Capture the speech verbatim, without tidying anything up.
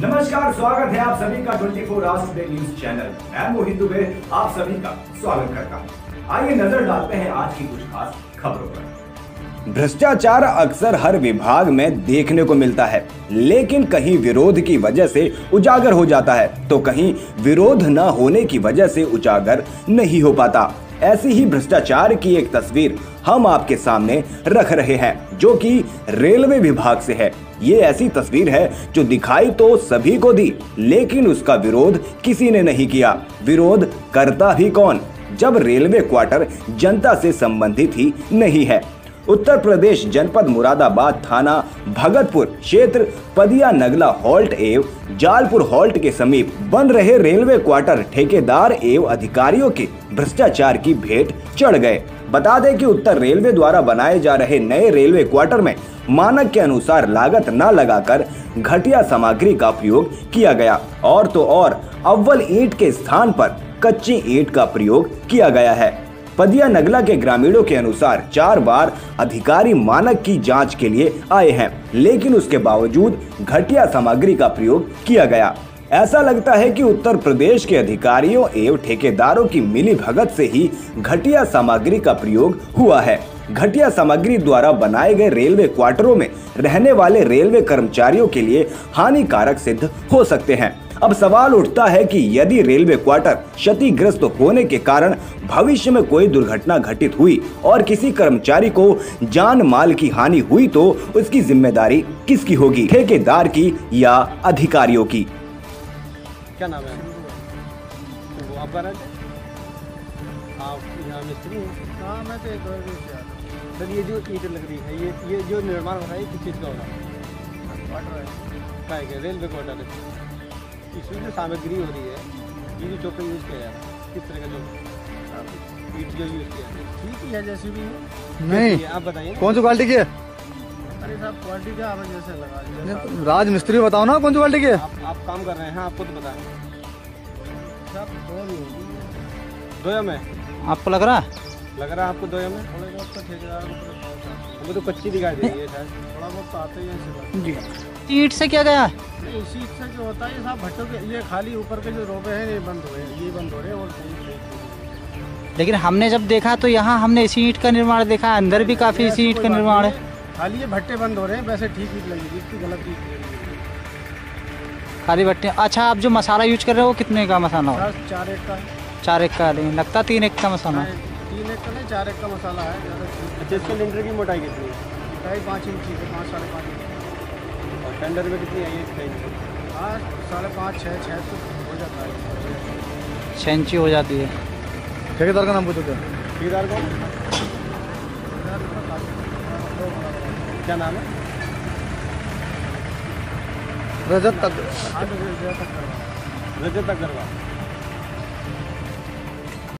नमस्कार, स्वागत है आप सभी का चौबीस आवर्स टुडे न्यूज चैनल। मैं मोहित दुबे आप सभी का स्वागत करता हूं। आइए नजर डालते हैं आज की कुछ खास खबरों पर। भ्रष्टाचार अक्सर हर विभाग में देखने को मिलता है, लेकिन कहीं विरोध की वजह से उजागर हो जाता है तो कहीं विरोध न होने की वजह से उजागर नहीं हो पाता। ऐसी ही भ्रष्टाचार की एक तस्वीर हम आपके सामने रख रहे हैं, जो कि रेलवे विभाग से है। ये ऐसी तस्वीर है जो दिखाई तो सभी को दी, लेकिन उसका विरोध किसी ने नहीं किया। विरोध करता भी कौन जब रेलवे क्वार्टर जनता से संबंधित ही नहीं है। उत्तर प्रदेश जनपद मुरादाबाद थाना भगतपुर क्षेत्र पदिया नगला हॉल्ट एवं जालपुर हॉल्ट के समीप बन रहे रेलवे क्वार्टर ठेकेदार एवं अधिकारियों के भ्रष्टाचार की भेंट चढ़ गए। बता दें कि उत्तर रेलवे द्वारा बनाए जा रहे नए रेलवे क्वार्टर में मानक के अनुसार लागत न लगाकर घटिया सामग्री का प्रयोग किया गया, और तो और अव्वल ईंट के स्थान पर कच्ची ईंट का प्रयोग किया गया है। पदिया नगला के ग्रामीणों के अनुसार चार बार अधिकारी मानक की जांच के लिए आए हैं, लेकिन उसके बावजूद घटिया सामग्री का प्रयोग किया गया। ऐसा लगता है कि उत्तर प्रदेश के अधिकारियों एवं ठेकेदारों की मिलीभगत से ही घटिया सामग्री का प्रयोग हुआ है। घटिया सामग्री द्वारा बनाए गए रेलवे क्वार्टरों में रहने वाले रेलवे कर्मचारियों के लिए हानिकारक सिद्ध हो सकते हैं। अब सवाल उठता है कि यदि रेलवे क्वार्टर क्षतिग्रस्त होने के कारण भविष्य में कोई दुर्घटना घटित हुई और किसी कर्मचारी को जान माल की हानि हुई तो उसकी जिम्मेदारी किसकी होगी, ठेकेदार की या अधिकारियों की? क्या नाम है आप? आप यहाँ मिस्त्री हैं? मैं तो सर, ये जो ईंट लग रही है, ये ये जो निर्माण हो रहा है, किस चीज़ का हो रहा है? क्या है? रेलवे क्वार्टर है। इसमें जो सामग्री हो रही है, ये जो चौपर यूज़ किया जा रहा है, किस तरह का जो ईट जो यूज़ किया है, ठीक है जैसी भी है नहीं? आप बताइए कौन सी क्वालिटी की है? अरे साहब, क्वालिटी क्या आप जैसे लगा राज मिस्त्री बताओ ना, कौन सी क्वालिटी की है? आप काम कर रहे हैं, आपको तो बताएँ में। आपको लग रहा लग रहा है आपको दोया में? थोड़ा बहुत तो ठेकेदार को तो कच्ची दिखाई दे रही है सर, थोड़ा बहुत तो आता ही है जी। ईट से क्या गया? उसी ईट से जो होता है साहब, भट्टों के ये खाली ऊपर के जो रोपे हैं ये बंद हो रहे हैं, ये बंद हो रहे हैं। और लेकिन हमने जब देखा तो यहाँ हमने इसी ईट का निर्माण देखा, अंदर भी काफ़ी इसी ईट का निर्माण है, खाली ये भट्टे बंद हो रहे हैं। वैसे ठीक ईट लगेगी, इसकी गलत ईट खाली भट्टे। अच्छा, आप जो मसाला यूज कर रहे हो, कितने का मसाला हो? चार एक का। चार एक का नहीं लगता, तीन एक का मसाला है। तीन एक का नहीं, चार एक का मसाला है। अच्छा, इसके सिलेंडर की मोटाई कितनी है? मोटाई पाँच इंच की है, पाँच साढ़े पाँच इंच। और टेंडर में कितनी आई है इसकी? हाँ, साढ़े पाँच छः छः तो हो जाता है, छः इंची हो जाती है। ठेकेदार का नाम पूछो। क्या ठेकेदार का क्या नाम है? रजत तकरवा। रजत तकरवा।